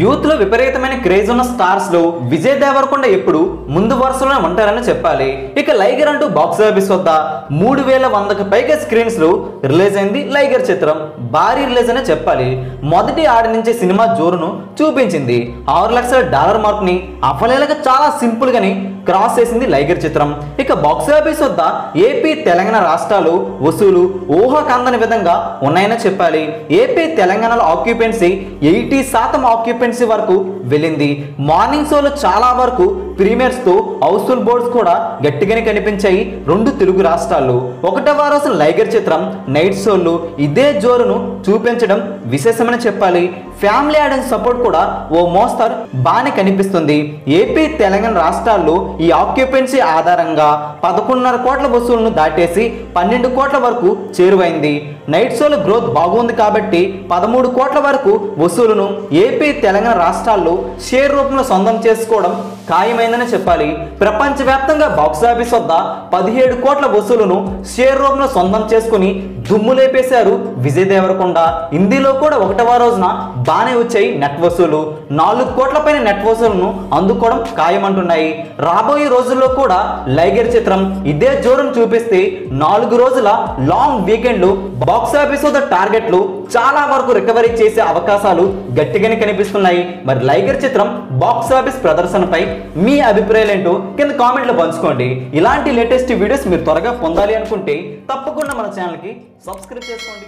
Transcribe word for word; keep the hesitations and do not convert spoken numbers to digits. Youth లో విపరీతమైన craze ఉన్న స్టార్స్ లో విజయ్ దేవరకొండ ఎప్పుడు ముందు వరుసలోనే ఉంటారని చెప్పాలి. ఇక లైగర్ అంటూ బాక్స్ ఆఫీస్ వద్ద మూడు వేల వంద కి పైగా స్క్రీన్స్ లో రిలీజ్ అయింది. లైగర్ చిత్రం భారీ రిలీజ్ అనే చెప్పాలి. మొదటి ఆడి నుంచి సినిమా జోరును చూపించింది. ఆరు లక్షల డాలర్ మార్క్ ని అఫలేలగా చాలా సింపుల్ గాని క్రాస్ చేసింది లైగర్ చిత్రం. ఇక బాక్స్ ఆఫీస్ వద్ద ఏపీ తెలంగాణ రాష్ట్రాలు వసూలు ఊహకందని విధంగా ఉన్నాయని చెప్పాలి. ఏపీ తెలంగాణలో ఆక్యుపెన్సీ ఎయిటీ శాతం ఆక్యుపెన్సీ వరకు వెళ్ళింది. మార్నింగ్ షోలో చాలా వరకు ప్రీమియర్స్ తో హౌస్ఫుల్ బోర్డ్స్ కూడా గట్టిగానే కనిపించాయి. రెండు తెలుగు రాష్ట్రాల్లో ఒకటవ రోజు లైగర్ చిత్రం నైట్ షోలు ఇదే జోరును చూపించడం విశేషమని చెప్పాలి. ఫ్యామిలీ ఆడియన్స్ సపోర్ట్ కూడా ఓ మోస్తరు బాగానే కనిపిస్తుంది. ఏపీ తెలంగాణ రాష్ట్రాల్లో ఈ ఆక్యుపెన్సీ ఆధారంగా పదకొండున్నర కోట్ల వసూళ్లను దాటేసి పన్నెండు కోట్ల వరకు చేరువైంది. నైట్ షోల గ్రోత్ బాగుంది కాబట్టి పదమూడు కోట్ల వరకు వసూలును ఏపీ తెలంగాణ రాష్ట్రాల్లో షేర్ రూపంలో సొంతం చేసుకోవడం ఖాయమైందని చెప్పాలి. ప్రపంచవ్యాప్తంగా బాక్సాఫీస్ వద్ద పదిహేడు కోట్ల వసూలును షేర్ రూపంలో సొంతం చేసుకుని దుమ్ము లేపేశారు విజయ్ దేవరకొండ. హిందీలో కూడా ఒకటవ రోజున బాగానే వచ్చాయి నెట్ వసూలు. నాలుగు కోట్ల పైన నెట్ వసూలను అందుకోవడం ఖాయమంటున్నాయి. రాబోయే రోజుల్లో కూడా లైగర్ చిత్రం ఇదే జోరును చూపిస్తే నాలుగు రోజుల లాంగ్ వీకెండ్లు బాక్సాఫీస్ వద్ద టార్గెట్లు చాలా వరకు రికవరీ చేసే అవకాశాలు గట్టిగానే కనిపిస్తున్నాయి. మరి లైగర్ చిత్రం బాక్సాఫీస్ ప్రదర్శనపై మీ అభిప్రాయాలు ఏంటో కింద కామెంట్లో పంచుకోండి. ఇలాంటి లేటెస్ట్ వీడియోస్ మీరు త్వరగా పొందాలి అనుకుంటే తప్పకుండా మన ఛానల్కి సబ్స్క్రైబ్ చేసుకోండి.